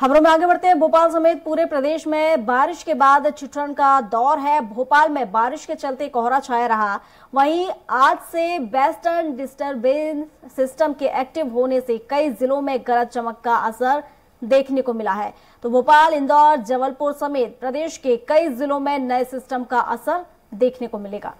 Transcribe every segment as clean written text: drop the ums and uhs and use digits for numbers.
खबरों में आगे बढ़ते हैं। भोपाल समेत पूरे प्रदेश में बारिश के बाद ठंड का दौर है। भोपाल में बारिश के चलते कोहरा छाया रहा। वहीं आज से वेस्टर्न डिस्टर्बेंस सिस्टम के एक्टिव होने से कई जिलों में गरज चमक का असर देखने को मिला है। तो भोपाल, इंदौर, जबलपुर समेत प्रदेश के कई जिलों में नए सिस्टम का असर देखने को मिलेगा।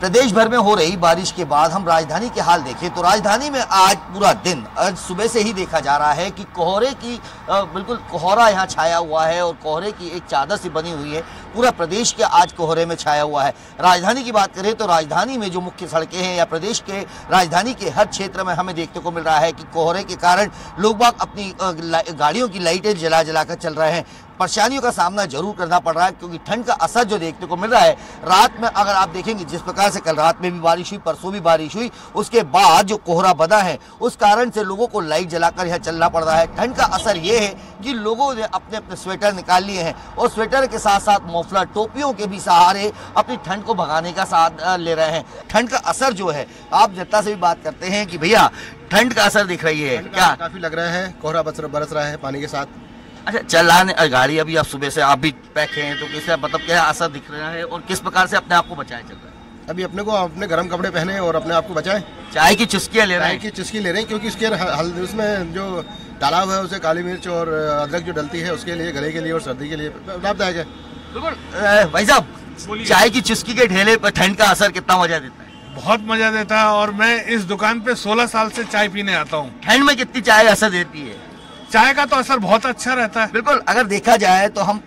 प्रदेश भर में हो रही बारिश के बाद हम राजधानी के हाल देखें तो राजधानी में आज पूरा दिन, आज सुबह से ही देखा जा रहा है कि कोहरे की बिल्कुल कोहरा यहाँ छाया हुआ है और कोहरे की एक चादर सी बनी हुई है। पूरा प्रदेश के आज कोहरे में छाया हुआ है। राजधानी की बात करें तो राजधानी में जो मुख्य सड़कें हैं या प्रदेश के राजधानी के हर क्षेत्र में हमें देखने को मिल रहा है कि कोहरे के कारण लोग बाग अपनी गाड़ियों की लाइटें जला जलाकर चल रहे हैं। परेशानियों का सामना जरूर करना पड़ रहा है क्योंकि ठंड का असर जो देखने को मिल रहा है रात में, अगर आप देखेंगे जिस प्रकार से कल रात में भी बारिश हुई, परसों भी बारिश हुई, उसके बाद जो कोहरा बना है उस कारण से लोगों को लाइट जलाकर यहाँ चलना पड़ रहा है। ठंड का असर ये है कि लोगों ने अपने अपने स्वेटर निकाल लिए हैं और स्वेटर के साथ साथ मफलर, टोपियों के भी सहारे अपनी ठंड को भगाने का सहारा ले रहे हैं। ठंड का असर जो है, आप जनता से भी बात करते हैं कि भैया ठंड का असर दिख रही है क्या? काफी लग रहा है, कोहरा बरस रहा है पानी के साथ। अच्छा, चलाने गाड़ी अभी आप सुबह से आप भी पैक हैं तो कैसे मतलब क्या असर दिख रहा है और किस प्रकार से अपने आप को बचाया चल रहा है? अभी अपने को अपने गर्म कपड़े पहने और अपने आप को बचाएं। चाय की चुस्कियाँ ले रहे हैं, चाय की चुस्की ले रहे हैं क्योंकि इसके उसमें जो डाला हुआ है उसे काली मिर्च और अदरक जो डलती है उसके लिए गले के लिए और सर्दी के लिए लाभदायक है। बिल्कुल भाई साहब, चाय की चुस्की के ठेले पर ठंड का असर कितना मजा देता है? बहुत मजा देता है और मैं इस दुकान पे 16 साल से चाय पीने आता हूँ। ठंड में कितनी चाय असर देती है? चाय का तो असर बहुत अच्छा रहता है। बिल्कुल, अगर देखा जाए तो हम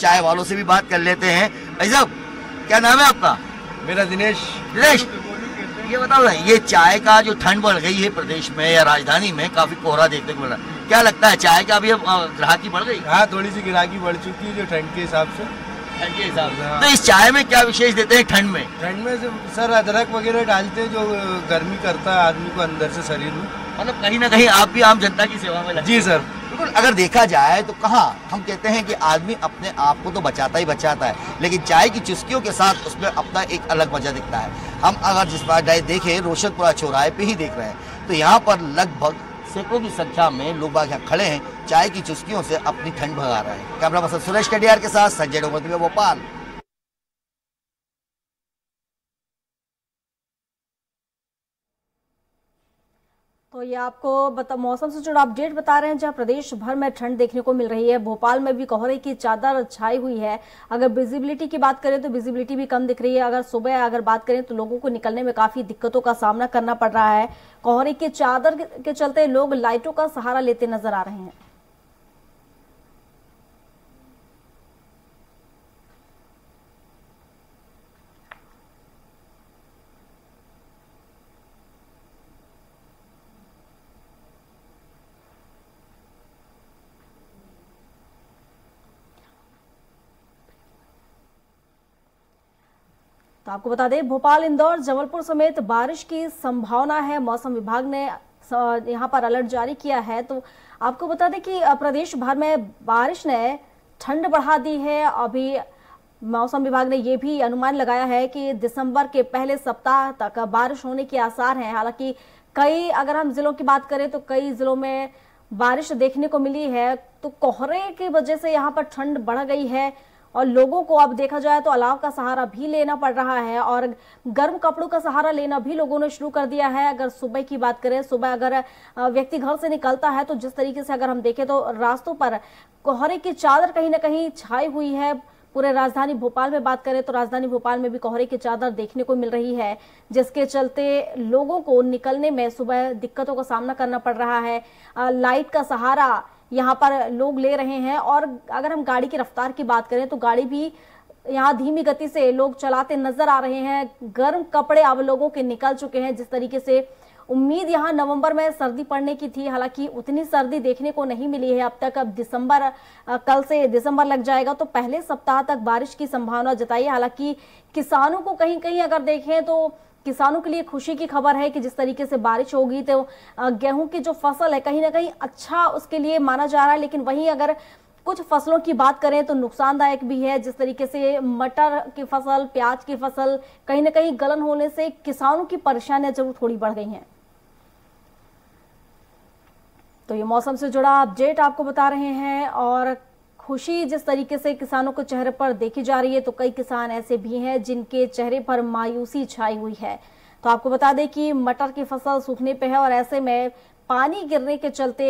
चाय वालों से भी बात कर लेते हैं। भाई साहब क्या नाम है आपका? मेरा दिनेश। दिनेश, ये बताओ ये चाय का जो ठंड बढ़ गई है प्रदेश में या राजधानी में, काफी कोहरा देखने को मिल रहा है, क्या लगता है चाय का भी अब ग्राहकी बढ़ गई? हाँ, थोड़ी सी ग्राहकी बढ़ चुकी है जो ठंड के हिसाब से। ठंड के हिसाब से तो इस चाय में क्या विशेष देते हैं ठंड में? ठंड में सर अदरक वगैरह डालते हैं जो गर्मी करता है आदमी को अंदर से शरीर में, मतलब कहीं ना कहीं आप भी आम जनता की सेवा में लगे। जी सर बिल्कुल, अगर देखा जाए तो कहाँ हम कहते हैं कि आदमी अपने आप को तो बचाता ही बचाता है लेकिन चाय की चुस्कियों के साथ उसमें अपना एक अलग मजा दिखता है। हम अगर जिस बार देखें रोशनपुरा चौराहे पे ही देख रहे हैं तो यहाँ पर लगभग सैकड़ों की संख्या में लोग बाग यहाँ खड़े हैं, चाय की चुस्कियों से अपनी ठंड भगा रहे हैं। कैमरा पर्सन सुरेश कटियार के साथ संजय डोंगरद्वे, भोपाल। तो ये आपको मौसम से जुड़ा अपडेट बता रहे हैं, जहां प्रदेश भर में ठंड देखने को मिल रही है। भोपाल में भी कोहरे की चादर छाई हुई है। अगर विजिबिलिटी की बात करें तो विजिबिलिटी भी कम दिख रही है। अगर सुबह बात करें तो लोगों को निकलने में काफी दिक्कतों का सामना करना पड़ रहा है। कोहरे की चादर के चलते लोग लाइटों का सहारा लेते नजर आ रहे हैं। तो आपको बता दें भोपाल, इंदौर, जबलपुर समेत बारिश की संभावना है। मौसम विभाग ने यहां पर अलर्ट जारी किया है। तो आपको बता दें कि प्रदेश भर में बारिश ने ठंड बढ़ा दी है। अभी मौसम विभाग ने ये भी अनुमान लगाया है कि दिसंबर के पहले सप्ताह तक बारिश होने के आसार हैं। हालांकि कई अगर हम जिलों की बात करें तो कई जिलों में बारिश देखने को मिली है। तो कोहरे की वजह से यहाँ पर ठंड बढ़ गई है और लोगों को अब देखा जाए तो अलाव का सहारा भी लेना पड़ रहा है और गर्म कपड़ों का सहारा लेना भी लोगों ने शुरू कर दिया है। अगर सुबह की बात करें, सुबह अगर व्यक्ति घर से निकलता है तो जिस तरीके से अगर हम देखें तो रास्तों पर कोहरे की चादर कहीं ना कहीं छाई हुई है। पूरे राजधानी भोपाल में बात करें तो राजधानी भोपाल में भी कोहरे की चादर देखने को मिल रही है, जिसके चलते लोगों को निकलने में सुबह दिक्कतों का सामना करना पड़ रहा है। लाइट का सहारा यहाँ पर लोग ले रहे हैं और अगर हम गाड़ी की रफ्तार की बात करें तो गाड़ी भी यहाँ धीमी गति से लोग चलाते नजर आ रहे हैं। गर्म कपड़े अब लोगों के निकल चुके हैं। जिस तरीके से उम्मीद यहाँ नवंबर में सर्दी पड़ने की थी, हालांकि उतनी सर्दी देखने को नहीं मिली है अब तक। अब दिसंबर, कल से दिसंबर लग जाएगा तो पहले सप्ताह तक बारिश की संभावना जताई है। हालांकि किसानों को कहीं कहीं अगर देखें तो किसानों के लिए खुशी की खबर है कि जिस तरीके से बारिश होगी तो गेहूं की जो फसल है कहीं ना कहीं अच्छा उसके लिए माना जा रहा है। लेकिन वहीं अगर कुछ फसलों की बात करें तो नुकसानदायक भी है। जिस तरीके से मटर की फसल, प्याज की फसल कहीं ना कहीं गलन होने से किसानों की परेशानियां जरूर थोड़ी बढ़ गई हैं। तो ये मौसम से जुड़ा अपडेट आपको बता रहे हैं और खुशी जिस तरीके से किसानों के चेहरे पर देखी जा रही है तो कई किसान ऐसे भी हैं जिनके चेहरे पर मायूसी छाई हुई है। तो आपको बता दें कि मटर की फसल सूखने पे है और ऐसे में पानी गिरने के चलते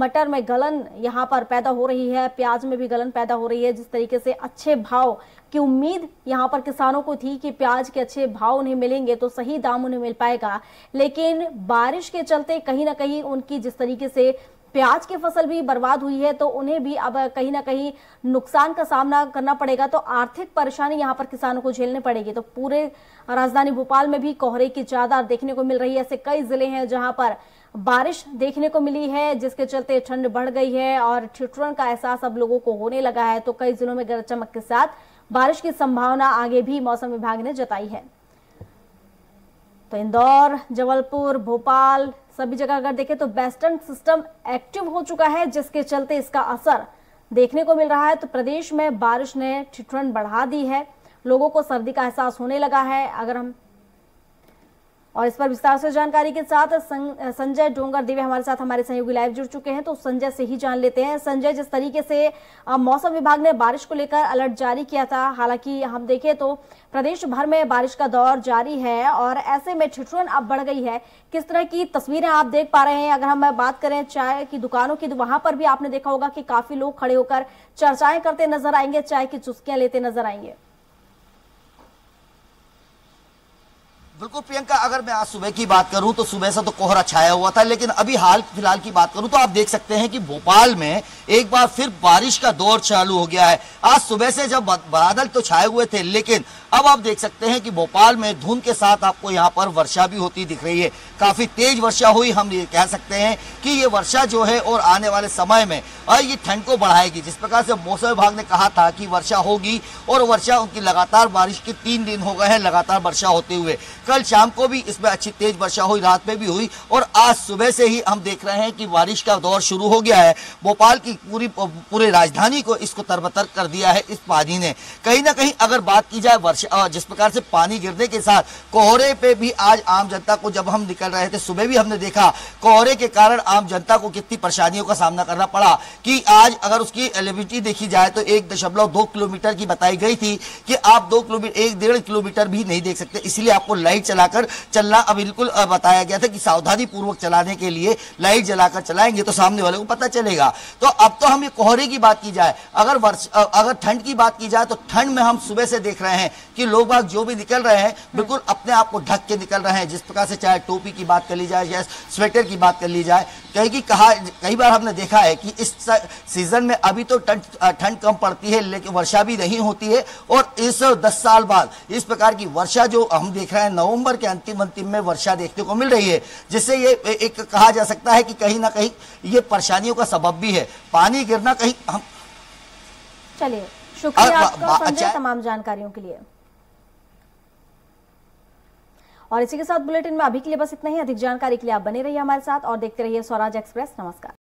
मटर में गलन यहाँ पर पैदा हो रही है, प्याज में भी गलन पैदा हो रही है। जिस तरीके से अच्छे भाव की उम्मीद यहाँ पर किसानों को थी कि प्याज के अच्छे भाव उन्हें मिलेंगे तो सही दाम उन्हें मिल पाएगा, लेकिन बारिश के चलते कहीं ना कहीं उनकी जिस तरीके से प्याज की फसल भी बर्बाद हुई है तो उन्हें भी अब कहीं ना कहीं नुकसान का सामना करना पड़ेगा। तो आर्थिक परेशानी यहाँ पर किसानों को झेलनी पड़ेगी। तो पूरे राजधानी भोपाल में भी कोहरे की चादर देखने को मिल रही है। ऐसे कई जिले हैं जहाँ पर बारिश देखने को मिली है, जिसके चलते ठंड बढ़ गई है और ठिठुरन का एहसास अब लोगों को होने लगा है। तो कई जिलों में गरज चमक के साथ बारिश की संभावना आगे भी मौसम विभाग ने जताई है। तो इंदौर, जबलपुर, भोपाल सभी जगह अगर देखें तो वेस्टर्न सिस्टम एक्टिव हो चुका है, जिसके चलते इसका असर देखने को मिल रहा है। तो प्रदेश में बारिश ने ठिठुरन बढ़ा दी है, लोगों को सर्दी का एहसास होने लगा है। अगर हम और इस पर विस्तार से जानकारी के साथ संजय डोंगरद्वे हमारे साथ हमारे सहयोगी लाइव जुड़ चुके हैं, तो संजय से ही जान लेते हैं। संजय, जिस तरीके से मौसम विभाग ने बारिश को लेकर अलर्ट जारी किया था, हालांकि हम देखें तो प्रदेश भर में बारिश का दौर जारी है और ऐसे में ठिठुरन अब बढ़ गई है। किस तरह की तस्वीरें आप देख पा रहे हैं? अगर हम बात करें चाय की दुकानों की, वहां पर भी आपने देखा होगा कि काफी लोग खड़े होकर चर्चाएं करते नजर आएंगे, चाय की चुस्कियां लेते नजर आएंगे। बिल्कुल प्रियंका, अगर मैं आज सुबह की बात करूं तो सुबह से तो कोहरा छाया हुआ था, लेकिन अभी हाल फिलहाल की बात करूं तो आप देख सकते हैं कि भोपाल में एक बार फिर बारिश का दौर चालू हो गया है। आज सुबह से जब बादल तो छाए हुए थे, लेकिन अब आप देख सकते हैं कि भोपाल में धुंध के साथ आपको यहाँ पर वर्षा भी होती दिख रही है। काफी तेज वर्षा हुई, हम ये कह सकते हैं कि ये वर्षा जो है और आने वाले समय में ये ठंड को बढ़ाएगी। जिस प्रकार से मौसम विभाग ने कहा था कि वर्षा होगी और वर्षा उनकी लगातार, बारिश के 3 दिन हो गए हैं लगातार वर्षा होते हुए। कल शाम को भी इसमें अच्छी तेज वर्षा हुई, रात में भी हुई और आज सुबह से ही हम देख रहे हैं कि बारिश का दौर शुरू हो गया है। भोपाल की पूरे राजधानी को इसको तरबतर कर दिया है इस पानी ने। कहीं ना कहीं अगर बात की जाए वर्षा, जिस प्रकार से पानी गिरने के साथ कोहरे पे भी आज आम जनता को, जब हम निकल रहे थे सुबह भी हमने देखा कोहरे के कारण आम जनता को कितनी परेशानियों का सामना करना पड़ा कि आज अगर उसकी एलिविटी देखी जाए तो 1.2 किलोमीटर की बताई गई थी कि आप 2 किलोमीटर, 1-1.5 किलोमीटर भी नहीं देख सकते। इसलिए आपको लाइट चलाकर चलना बिल्कुल बताया गया था कि सावधानी पूर्वक चलाने के लिए लाइट जलाकर चलाएंगे तो सामने वाले को पता चलेगा। तो अब तो हम कोहरे की बात की जाए, अगर ठंड की बात की जाए तो ठंड में हम सुबह से देख रहे हैं कि लोग बाग जो भी निकल रहे हैं बिल्कुल अपने आप को ढक के निकल रहे हैं। जिस प्रकार से चाहे टोपी की बात कर ली जाए या स्वेटर की बात कर ली जाए, कई बार हमने देखा है कि इस सीजन में अभी तो ठंड कम पड़ती है लेकिन वर्षा भी नहीं होती है और इस 10 साल बाद इस प्रकार की वर्षा जो हम देख रहे हैं नवंबर के अंतिम में वर्षा देखने को मिल रही है, जिससे ये एक कहा जा सकता है कि कहीं ना कहीं ये परेशानियों का सबब भी है पानी गिरना। कहीं हम चलिए, शुक्रिया आपका संजय तमाम जानकारियों के लिए। और इसी के साथ बुलेटिन में अभी के लिए बस इतना ही। अधिक जानकारी के लिए आप बने रहिए हमारे साथ और देखते रहिए स्वराज एक्सप्रेस। नमस्कार।